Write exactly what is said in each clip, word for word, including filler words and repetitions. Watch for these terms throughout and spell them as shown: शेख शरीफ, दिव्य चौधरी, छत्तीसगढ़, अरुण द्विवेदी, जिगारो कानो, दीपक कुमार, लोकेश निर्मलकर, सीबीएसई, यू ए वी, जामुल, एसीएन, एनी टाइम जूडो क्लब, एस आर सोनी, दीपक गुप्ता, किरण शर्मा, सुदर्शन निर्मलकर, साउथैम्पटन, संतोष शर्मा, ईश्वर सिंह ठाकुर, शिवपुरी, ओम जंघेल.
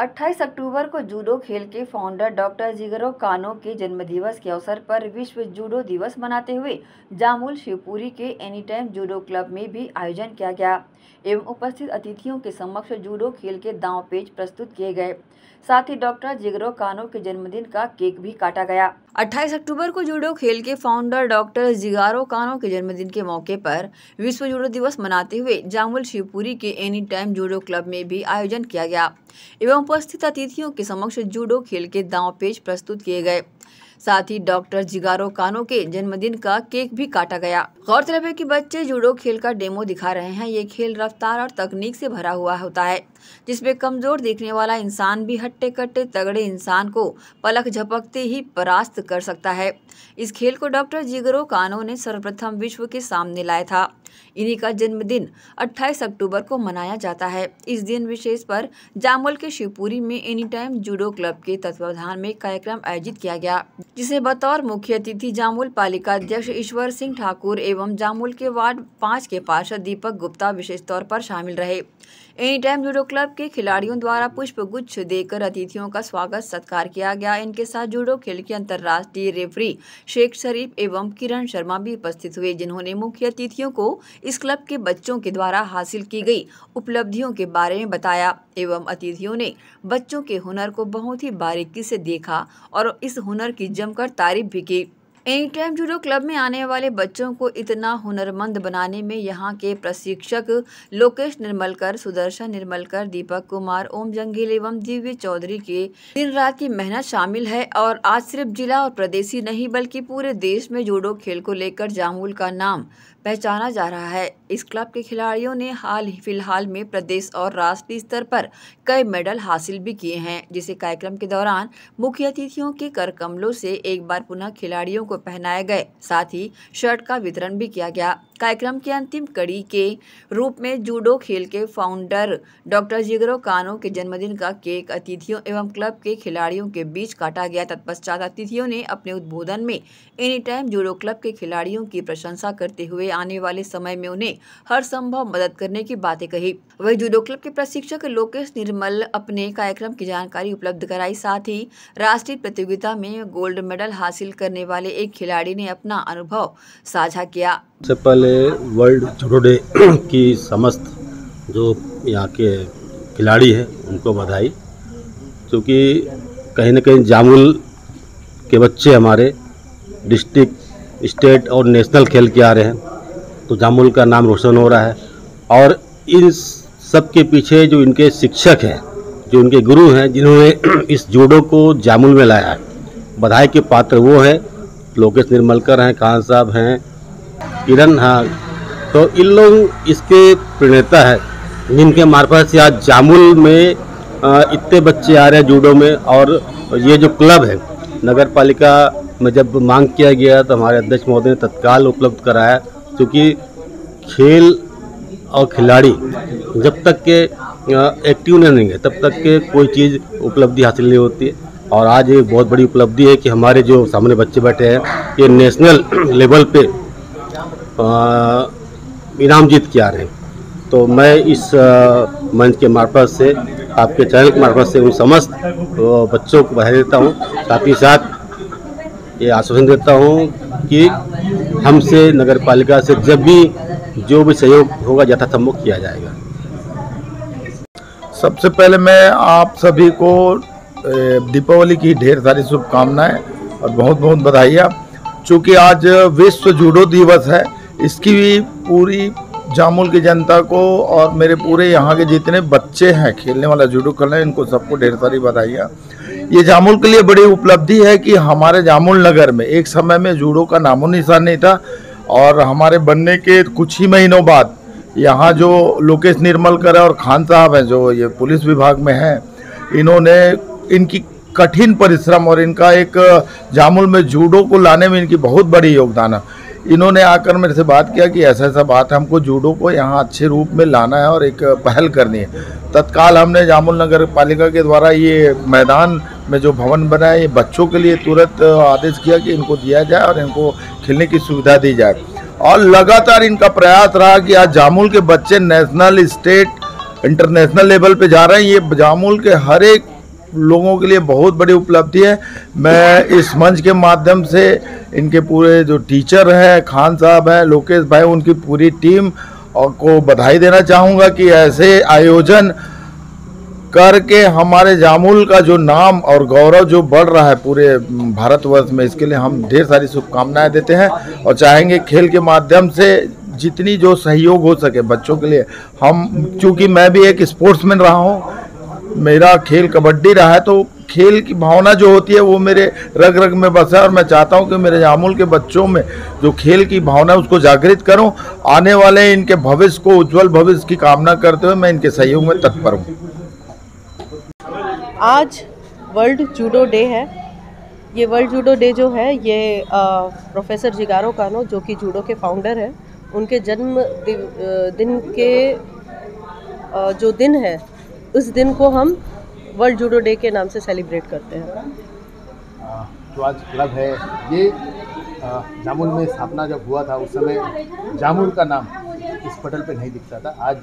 अट्ठाईस अक्टूबर को जूडो खेल के फाउंडर डॉक्टर जिगारो कानो के जन्मदिवस के अवसर पर विश्व जूडो दिवस मनाते हुए जामुल शिवपुरी के एनी टाइम जूडो क्लब में भी आयोजन किया गया एवं उपस्थित अतिथियों के समक्ष जूडो खेल के दांव पेच प्रस्तुत किए गए। साथ ही डॉक्टर जिगारो कानो के जन्मदिन का केक भी काटा गया। अट्ठाईस अक्टूबर को जूडो खेल के फाउंडर डॉक्टर जिगारो कानो के जन्मदिन के मौके पर विश्व जूडो दिवस मनाते हुए जामुल शिवपुरी के एनी टाइम जूडो क्लब में भी आयोजन किया गया एवं उपस्थित अतिथियों के समक्ष जूडो खेल के दांव पेच प्रस्तुत किए गए। साथ ही डॉक्टर जिगारो कानो के जन्मदिन का केक भी काटा गया। गौरतलब है कि बच्चे जूडो खेल का डेमो दिखा रहे हैं। ये खेल रफ्तार और तकनीक से भरा हुआ होता है, जिसमें कमजोर दिखने वाला इंसान भी हट्टे कट्टे तगड़े इंसान को पलक झपकते ही परास्त कर सकता है। इस खेल को डॉक्टर जिगारो कानो ने सर्वप्रथम विश्व के सामने लाया था। इन्हीं का जन्मदिन अट्ठाईस अक्टूबर को मनाया जाता है। इस दिन विशेष पर जामुल के शिवपुरी में एनी टाइम जूडो क्लब के तत्वावधान में कार्यक्रम आयोजित किया गया, जिसे बतौर मुख्य अतिथि जामुल पालिका अध्यक्ष ईश्वर सिंह ठाकुर एवं जामुल के वार्ड पाँच के पार्षद दीपक गुप्ता विशेष तौर पर शामिल रहे। एनी टाइम जूडो क्लब के खिलाड़ियों द्वारा पुष्प गुच्छ देकर अतिथियों का स्वागत सत्कार किया गया। इनके साथ जूडो खेल के अंतर्राष्ट्रीय रेफरी शेख शरीफ एवं किरण शर्मा भी उपस्थित हुए, जिन्होंने मुख्य अतिथियों को इस क्लब के बच्चों के द्वारा हासिल की गई उपलब्धियों के बारे में बताया एवं अतिथियों ने बच्चों के हुनर को बहुत ही बारीकी से देखा और इस हुनर की जमकर तारीफ भी की। एनी टाइम जूडो क्लब में आने वाले बच्चों को इतना हुनरमंद बनाने में यहाँ के प्रशिक्षक लोकेश निर्मलकर, सुदर्शन निर्मलकर, दीपक कुमार, ओम जंघेल एवं दिव्य चौधरी के दिन रात की मेहनत शामिल है। और आज सिर्फ जिला और प्रदेश ही नहीं बल्कि पूरे देश में जूडो खेल को लेकर जामुल का नाम पहचाना जा रहा है। इस क्लब के खिलाड़ियों ने हाल ही फिलहाल में प्रदेश और राष्ट्रीय स्तर पर कई मेडल हासिल भी किए हैं, जिसे कार्यक्रम के दौरान मुख्य अतिथियों के करकमलों से एक बार पुनः खिलाड़ियों को पहनाए गए। साथ ही शर्ट का वितरण भी किया गया। कार्यक्रम की अंतिम कड़ी के रूप में जूडो खेल के फाउंडर डॉक्टर जिगारो कानो के जन्मदिन का केक अतिथियों एवं क्लब के खिलाड़ियों के बीच काटा गया। तत्पश्चात अतिथियों ने अपने उद्बोधन में एनी टाइम जूडो क्लब के खिलाड़ियों की प्रशंसा करते हुए आने वाले समय में उन्हें हर संभव मदद करने की बातें कही। वही जूडो क्लब के प्रशिक्षक लोकेश निर्मल अपने कार्यक्रम की जानकारी उपलब्ध कराई। साथ ही राष्ट्रीय प्रतियोगिता में गोल्ड मेडल हासिल करने वाले एक खिलाड़ी ने अपना अनुभव साझा किया। सबसे पहले वर्ल्ड जूडो डे की समस्त जो यहाँ के खिलाड़ी हैं उनको बधाई, क्योंकि कहीं ना कहीं जामुल के बच्चे हमारे डिस्ट्रिक्ट, स्टेट और नेशनल खेल के आ रहे हैं, तो जामुल का नाम रोशन हो रहा है। और इन सब के पीछे जो इनके शिक्षक हैं, जो इनके गुरु हैं, जिन्होंने इस जूडो को जामुल में लाया है, बधाई के पात्र वो हैं। लोकेश निर्मलकर हैं, खान साहब हैं, किरण, हाँ, तो इन लोग इसके प्रणेता है, जिनके मार्फत से आज जामुल में इतने बच्चे आ रहे हैं जूडो में। और ये जो क्लब है, नगर पालिका में जब मांग किया गया तो हमारे अध्यक्ष महोदय ने तत्काल उपलब्ध कराया, क्योंकि खेल और खिलाड़ी जब तक के एक्टिव नहीं रहेंगे तब तक के कोई चीज़ उपलब्धि हासिल नहीं होती है। और आज ये बहुत बड़ी उपलब्धि है कि हमारे जो सामने बच्चे बैठे हैं ये नेशनल लेवल पर इनाम जीत के आ रहे हैं। तो मैं इस मंच के मार्फत से, आपके चैनल के मार्फत से उन समस्त बच्चों को बधाई देता हूँ। साथ ही साथ ये आश्वासन देता हूँ कि हमसे, नगर पालिका से, जब भी जो भी सहयोग होगा यथासंभव किया जाएगा। सबसे पहले मैं आप सभी को दीपावली की ढेर सारी शुभकामनाएँ और बहुत बहुत बधाई। चूँकि आज विश्व जूडो दिवस है, इसकी भी पूरी जामुल की जनता को और मेरे पूरे यहाँ के जितने बच्चे हैं खेलने वाला जूडो खेलने, इनको सबको ढेर सारी बधाइयाँ। ये जामुल के लिए बड़ी उपलब्धि है कि हमारे जामुल नगर में एक समय में जूडो का नामो निशान नहीं था, और हमारे बनने के कुछ ही महीनों बाद यहाँ जो लोकेश निर्मलकर और खान साहब हैं, जो ये पुलिस विभाग में हैं, इन्होंने इनकी कठिन परिश्रम और इनका एक जामुल में जूडो को लाने में इनकी बहुत बड़ी योगदान है। इन्होंने आकर मेरे से बात किया कि ऐसा ऐसा बात है, हमको जूडो को यहाँ अच्छे रूप में लाना है और एक पहल करनी है। तत्काल हमने जामुल नगर पालिका के द्वारा ये मैदान में जो भवन बना है, ये बच्चों के लिए तुरंत आदेश किया कि इनको दिया जाए और इनको खेलने की सुविधा दी जाए। और लगातार इनका प्रयास रहा कि आज जामुल के बच्चे नेशनल, स्टेट इंटरनेशनल लेवल पे जा रहे हैं। ये जामुल के हर एक लोगों के लिए बहुत बड़ी उपलब्धि है। मैं इस मंच के माध्यम से इनके पूरे जो टीचर हैं, खान साहब हैं, लोकेश भाई, उनकी पूरी टीम को बधाई देना चाहूँगा कि ऐसे आयोजन करके हमारे जामुल का जो नाम और गौरव जो बढ़ रहा है पूरे भारतवर्ष में, इसके लिए हम ढेर सारी शुभकामनाएं देते हैं और चाहेंगे खेल के माध्यम से जितनी जो सहयोग हो सके बच्चों के लिए। हम चूँकि मैं भी एक स्पोर्ट्समैन रहा हूँ, मेरा खेल कबड्डी रहा है, तो खेल की भावना जो होती है वो मेरे रग रग में बसा है और मैं चाहता हूं कि मेरे जामुल के बच्चों में जो खेल की भावना उसको जागृत करूं। आने वाले इनके भविष्य को, उज्जवल भविष्य की कामना करते हुए मैं इनके सहयोग में तत्पर हूं। आज वर्ल्ड जूडो डे है। ये वर्ल्ड जूडो डे जो है ये आ, प्रोफेसर जिगारो कानो, जो कि जूडो के फाउंडर हैं, उनके जन्म दिन, दिन के आ, जो दिन है उस दिन को हम वर्ल्ड जूडो डे के नाम से सेलिब्रेट करते हैं। जो आज क्लब है ये जामुल में स्थापना जब हुआ था उस समय जामुल का नाम इस पटल पे नहीं दिखता था। आज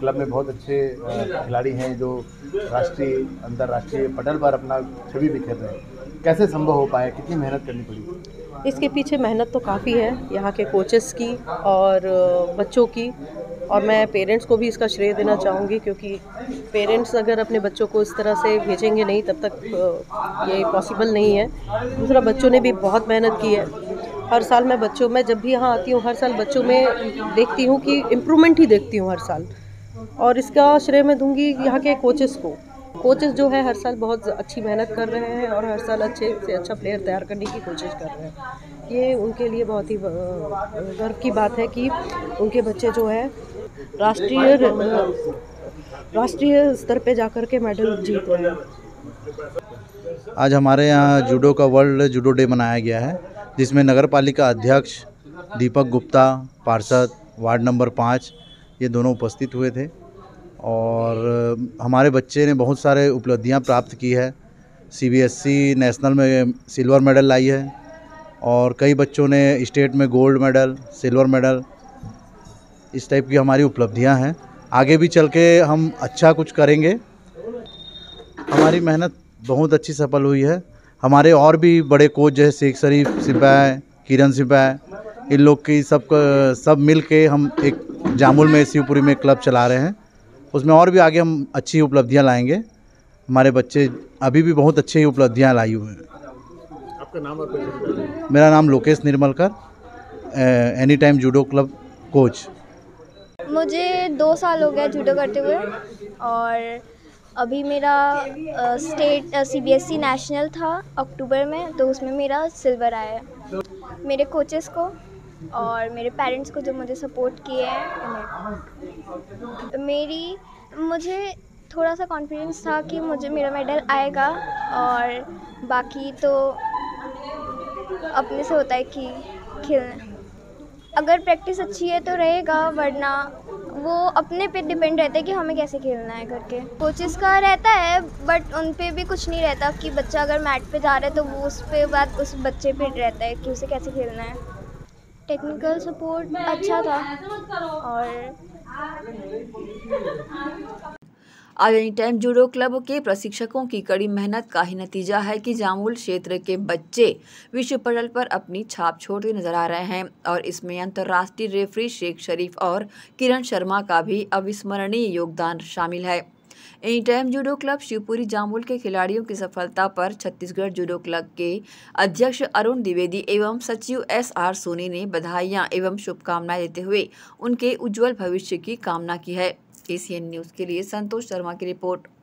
क्लब में बहुत अच्छे खिलाड़ी हैं जो राष्ट्रीय अंतर्राष्ट्रीय पटल पर अपना छवि बिखेर रहे हैं। कैसे संभव हो पाया, कितनी मेहनत करनी पड़ी? इसके पीछे मेहनत तो काफ़ी है, यहाँ के कोचेस की और बच्चों की, और मैं पेरेंट्स को भी इसका श्रेय देना चाहूँगी, क्योंकि पेरेंट्स अगर अपने बच्चों को इस तरह से भेजेंगे नहीं तब तक ये पॉसिबल नहीं है। दूसरा, बच्चों ने भी बहुत मेहनत की है। हर साल मैं बच्चों में जब भी यहाँ आती हूँ, हर साल बच्चों में देखती हूँ कि इम्प्रूवमेंट ही देखती हूँ हर साल, और इसका श्रेय मैं दूँगी यहाँ के कोचेस को। कोचेस जो है हर साल बहुत अच्छी मेहनत कर रहे हैं और हर साल अच्छे से अच्छा प्लेयर तैयार करने की कोशिश कर रहे हैं। ये उनके लिए बहुत ही गर्व की बात है कि उनके बच्चे जो है राष्ट्रीय राष्ट्रीय स्तर पे जाकर के मेडल जीत रहे हैं। आज हमारे यहाँ जूडो का वर्ल्ड जूडो डे मनाया गया है, जिसमें नगर पालिका अध्यक्ष दीपक गुप्ता, पार्षद वार्ड नंबर पाँच, ये दोनों उपस्थित हुए थे और हमारे बच्चे ने बहुत सारे उपलब्धियां प्राप्त की है। सीबीएसई नेशनल में सिल्वर मेडल लाई है और कई बच्चों ने स्टेट में गोल्ड मेडल, सिल्वर मेडल, इस टाइप की हमारी उपलब्धियां हैं। आगे भी चल के हम अच्छा कुछ करेंगे। हमारी मेहनत बहुत अच्छी सफल हुई है। हमारे और भी बड़े कोच जैसे शेख शरीफ सिपाही, किरण सिपाही, इन लोग की सब सब मिल के हम एक जामुल में शिवपुरी में क्लब चला रहे हैं। उसमें और भी आगे हम अच्छी उपलब्धियां लाएंगे। हमारे बच्चे अभी भी बहुत अच्छी उपलब्धियां लाई हुए हैं। आपका नाम और परिचय? मेरा नाम लोकेश निर्मलकर, एनी टाइम जूडो क्लब coach. मुझे दो साल हो गए जूडो करते हुए, और अभी मेरा आ, स्टेट सीबीएसई नेशनल था अक्टूबर में, तो उसमें मेरा सिल्वर आया है। मेरे कोचेस को और मेरे पेरेंट्स को जो मुझे सपोर्ट किए हैं। मेरी मुझे थोड़ा सा कॉन्फिडेंस था कि मुझे मेरा मेडल आएगा, और बाकी तो अपने से होता है कि खेलना, अगर प्रैक्टिस अच्छी है तो रहेगा, वरना वो अपने पे डिपेंड रहता है कि हमें कैसे खेलना है करके। कोचेस का रहता है, बट उन पे भी कुछ नहीं रहता कि बच्चा अगर मैट पे जा रहा है तो वो उस पे बात उस बच्चे पे रहता है कि उसे कैसे खेलना है। टेक्निकल सपोर्ट अच्छा था। और आज एनी टाइम जूडो क्लब के प्रशिक्षकों की कड़ी मेहनत का ही नतीजा है कि जामुल क्षेत्र के बच्चे विश्व पटल पर अपनी छाप छोड़ते नजर आ रहे हैं, और इसमें अंतर्राष्ट्रीय रेफरी शेख शरीफ और किरण शर्मा का भी अविस्मरणीय योगदान शामिल है। एनी टाइम जूडो क्लब शिवपुरी जामुल के खिलाड़ियों की सफलता पर छत्तीसगढ़ जूडो क्लब के अध्यक्ष अरुण द्विवेदी एवं सचिव एस आर सोनी ने बधाइयां एवं शुभकामनाएं देते हुए उनके उज्जवल भविष्य की कामना की है। एसीएन न्यूज़ के लिए संतोष शर्मा की रिपोर्ट।